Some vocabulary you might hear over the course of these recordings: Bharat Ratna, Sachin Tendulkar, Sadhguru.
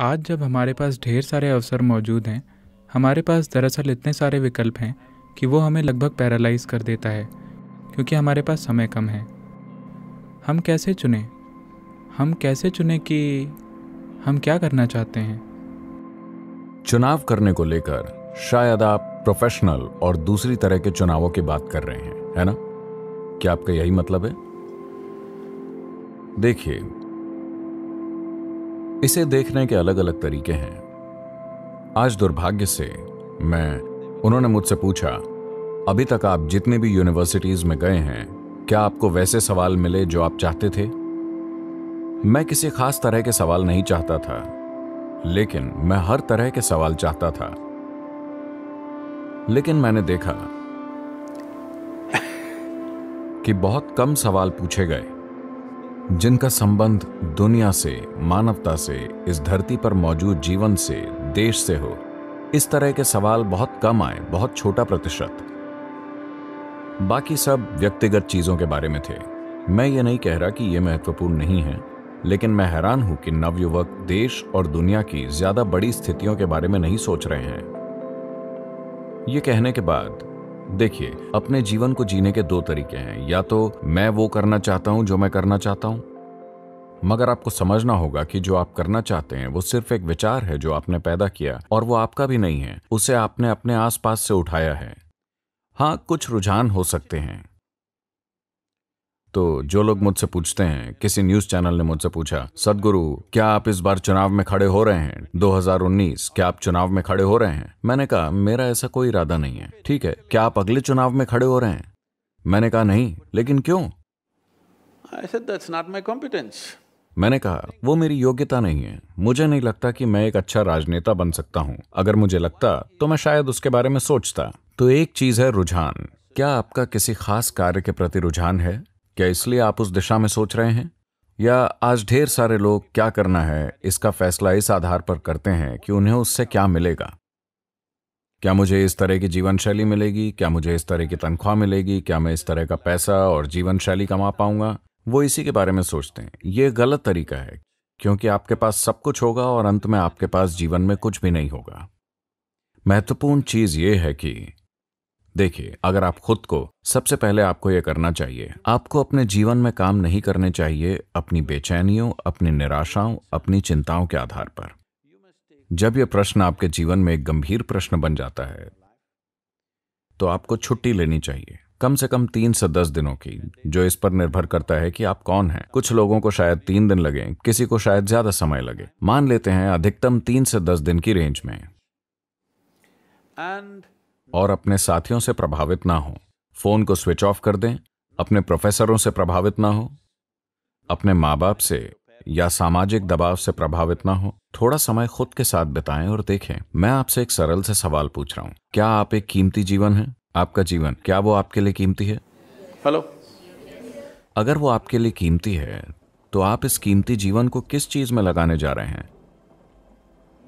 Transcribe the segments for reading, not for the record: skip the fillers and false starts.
आज जब हमारे पास ढेर सारे अवसर मौजूद हैं, हमारे पास दरअसल इतने सारे विकल्प हैं कि वो हमें लगभग पैरालाइज कर देता है, क्योंकि हमारे पास समय कम है। हम कैसे चुनें कि हम क्या करना चाहते हैं। चुनाव करने को लेकर शायद आप प्रोफेशनल और दूसरी तरह के चुनावों की बात कर रहे हैं, है ना? क्या आपका यही मतलब है? देखिए, इसे देखने के अलग अलग तरीके हैं। आज दुर्भाग्य से उन्होंने मुझसे पूछा, अभी तक आप जितने भी यूनिवर्सिटीज में गए हैं, क्या आपको वैसे सवाल मिले जो आप चाहते थे? मैं किसी खास तरह के सवाल नहीं चाहता था, लेकिन मैं हर तरह के सवाल चाहता था। लेकिन मैंने देखा कि बहुत कम सवाल पूछे गए जिनका संबंध दुनिया से, मानवता से, इस धरती पर मौजूद जीवन से, देश से हो। इस तरह के सवाल बहुत कम आए, बहुत छोटा प्रतिशत। बाकी सब व्यक्तिगत चीजों के बारे में थे। मैं ये नहीं कह रहा कि ये महत्वपूर्ण नहीं है, लेकिन मैं हैरान हूं कि नवयुवक देश और दुनिया की ज्यादा बड़ी स्थितियों के बारे में नहीं सोच रहे हैं। ये कहने के बाद देखिए, अपने जीवन को जीने के दो तरीके हैं। या तो मैं वो करना चाहता हूं जो मैं करना चाहता हूं, मगर आपको समझना होगा कि जो आप करना चाहते हैं वो सिर्फ एक विचार है जो आपने पैदा किया, और वो आपका भी नहीं है, उसे आपने अपने आसपास से उठाया है। हाँ, कुछ रुझान हो सकते हैं। तो जो लोग मुझसे पूछते हैं, किसी न्यूज चैनल ने मुझसे पूछा, सदगुरु क्या आप इस बार चुनाव में खड़े हो रहे हैं? 2019 क्या आप चुनाव में खड़े हो रहे हैं? मैंने कहा, मेरा ऐसा कोई इरादा नहीं है। ठीक है, क्या आप अगले चुनाव में खड़े हो रहे हैं? मैंने कहा, नहीं। लेकिन क्यों? I said, that's not my competence. मैंने कहा, वो मेरी योग्यता नहीं है। मुझे नहीं लगता कि मैं एक अच्छा राजनेता बन सकता हूँ। अगर मुझे लगता तो मैं शायद उसके बारे में सोचता। तो एक चीज है रुझान। क्या आपका किसी खास कार्य के प्रति रुझान है? क्या इसलिए आप उस दिशा में सोच रहे हैं? या आज ढेर सारे लोग क्या करना है इसका फैसला इस आधार पर करते हैं कि उन्हें उससे क्या मिलेगा? क्या मुझे इस तरह की जीवन शैली मिलेगी? क्या मुझे इस तरह की तनख्वाह मिलेगी? क्या मैं इस तरह का पैसा और जीवन शैली कमा पाऊंगा? वो इसी के बारे में सोचते हैं। ये गलत तरीका है, क्योंकि आपके पास सब कुछ होगा और अंत में आपके पास जीवन में कुछ भी नहीं होगा। महत्वपूर्ण चीज ये है कि देखिए, अगर आप खुद को, सबसे पहले आपको यह करना चाहिए, आपको अपने जीवन में काम नहीं करने चाहिए अपनी बेचैनियों, अपनी निराशाओं, अपनी चिंताओं के आधार पर। जब यह प्रश्न आपके जीवन में एक गंभीर प्रश्न बन जाता है, तो आपको छुट्टी लेनी चाहिए, कम से कम 3 से 10 दिनों की, जो इस पर निर्भर करता है कि आप कौन हैं। कुछ लोगों को शायद 3 दिन लगे, किसी को शायद ज्यादा समय लगे। मान लेते हैं अधिकतम 3 से 10 दिन की रेंज में। और अपने साथियों से प्रभावित ना हो, फोन को स्विच ऑफ कर दें, अपने प्रोफेसरों से प्रभावित ना हो, अपने माँ बाप से या सामाजिक दबाव से प्रभावित ना हो। थोड़ा समय खुद के साथ बिताएं और देखें। मैं आपसे एक सरल से सवाल पूछ रहा हूँ, क्या आप एक कीमती जीवन है? आपका जीवन, क्या वो आपके लिए कीमती है? हेलो, अगर वो आपके लिए कीमती है, तो आप इस कीमती जीवन को किस चीज में लगाने जा रहे हैं?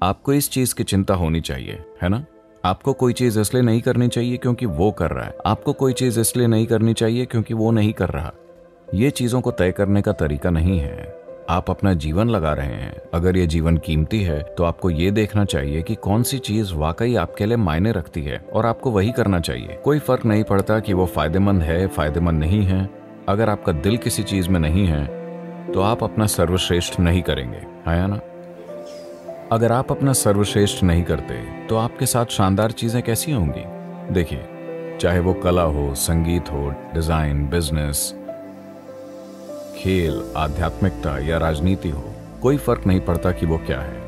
आपको इस चीज की चिंता होनी चाहिए, है ना? आपको कोई चीज इसलिए नहीं करनी चाहिए क्योंकि वो कर रहा है। आपको कोई चीज इसलिए नहीं करनी चाहिए क्योंकि वो नहीं कर रहा। ये चीजों को तय करने का तरीका नहीं है। आप अपना जीवन लगा रहे हैं। अगर ये जीवन कीमती है, तो आपको ये देखना चाहिए कि कौन सी चीज वाकई आपके लिए मायने रखती है, और आपको वही करना चाहिए। कोई फर्क नहीं पड़ता कि वो फायदेमंद है, फायदेमंद नहीं है। अगर आपका दिल किसी चीज में नहीं है, तो आप अपना सर्वश्रेष्ठ नहीं करेंगे, है ना? अगर आप अपना सर्वश्रेष्ठ नहीं करते, तो आपके साथ शानदार चीजें कैसी होंगी? देखिए, चाहे वो कला हो, संगीत हो, डिजाइन, बिजनेस, खेल, आध्यात्मिकता या राजनीति हो, कोई फर्क नहीं पड़ता कि वो क्या है।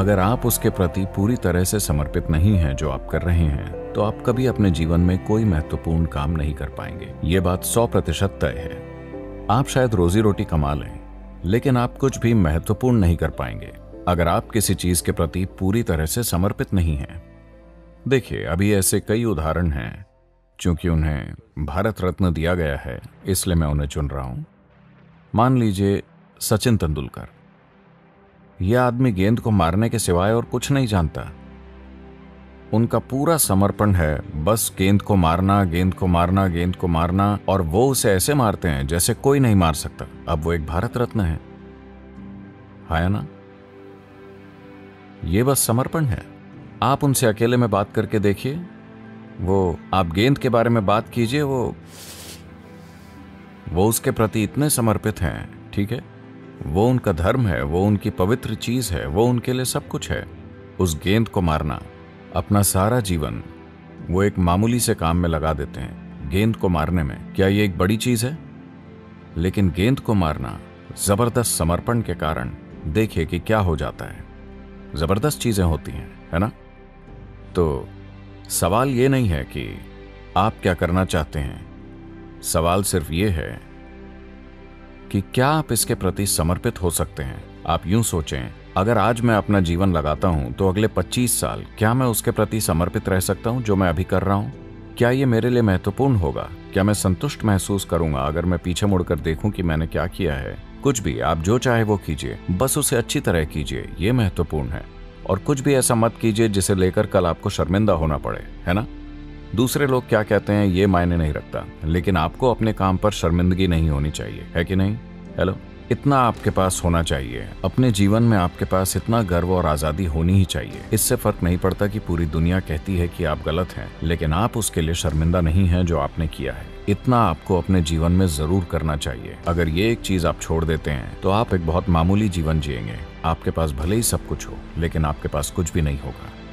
अगर आप उसके प्रति पूरी तरह से समर्पित नहीं हैं जो आप कर रहे हैं, तो आप कभी अपने जीवन में कोई महत्वपूर्ण काम नहीं कर पाएंगे। ये बात 100% तय है। आप शायद रोजी रोटी कमा लें, लेकिन आप कुछ भी महत्वपूर्ण नहीं कर पाएंगे अगर आप किसी चीज के प्रति पूरी तरह से समर्पित नहीं हैं। देखिए, अभी ऐसे कई उदाहरण हैं। चूंकि उन्हें भारत रत्न दिया गया है, इसलिए मैं उन्हें चुन रहा हूं। मान लीजिए सचिन तेंदुलकर। यह आदमी गेंद को मारने के सिवाय और कुछ नहीं जानता। उनका पूरा समर्पण है बस गेंद को मारना, गेंद को मारना, गेंद को मारना, और वो उसे ऐसे मारते हैं जैसे कोई नहीं मार सकता। अब वो एक भारत रत्न है ना? ये बस समर्पण है। आप उनसे अकेले में बात करके देखिए, वो आप गेंद के बारे में बात कीजिए, वो उसके प्रति इतने समर्पित हैं, ठीक है, वो उनका धर्म है, वो उनकी पवित्र चीज़ है, वो उनके लिए सब कुछ है। उस गेंद को मारना, अपना सारा जीवन वो एक मामूली से काम में लगा देते हैं, गेंद को मारने में। क्या ये एक बड़ी चीज़ है? लेकिन गेंद को मारना ज़बरदस्त समर्पण के कारण देखिए कि क्या हो जाता है। ज़बरदस्त चीज़ें होती हैं, है ना? तो सवाल ये नहीं है कि आप क्या करना चाहते हैं, सवाल सिर्फ ये है कि क्या आप इसके प्रति समर्पित हो सकते हैं। आप यूं सोचें, अगर आज मैं अपना जीवन लगाता हूं तो अगले 25 साल क्या मैं उसके प्रति समर्पित रह सकता हूं जो मैं अभी कर रहा हूं? क्या ये मेरे लिए महत्वपूर्ण होगा? क्या मैं संतुष्ट महसूस करूंगा अगर मैं पीछे मुड़कर देखूं कि मैंने क्या किया है? कुछ भी, आप जो चाहे वो कीजिए, बस उसे अच्छी तरह कीजिए, ये महत्वपूर्ण है। और कुछ भी ऐसा मत कीजिए जिसे लेकर कल आपको शर्मिंदा होना पड़े, है ना? दूसरे लोग क्या कहते हैं ये मायने नहीं रखता, लेकिन आपको अपने काम पर शर्मिंदगी नहीं होनी चाहिए, है कि नहीं? हेलो, इतना आपके पास होना चाहिए, अपने जीवन में आपके पास इतना गर्व और आज़ादी होनी ही चाहिए। इससे फर्क नहीं पड़ता कि पूरी दुनिया कहती है कि आप गलत हैं, लेकिन आप उसके लिए शर्मिंदा नहीं हैं जो आपने किया है। इतना आपको अपने जीवन में जरूर करना चाहिए। अगर ये एक चीज़ आप छोड़ देते हैं तो आप एक बहुत मामूली जीवन जिएंगे। आपके पास भले ही सब कुछ हो, लेकिन आपके पास कुछ भी नहीं होगा।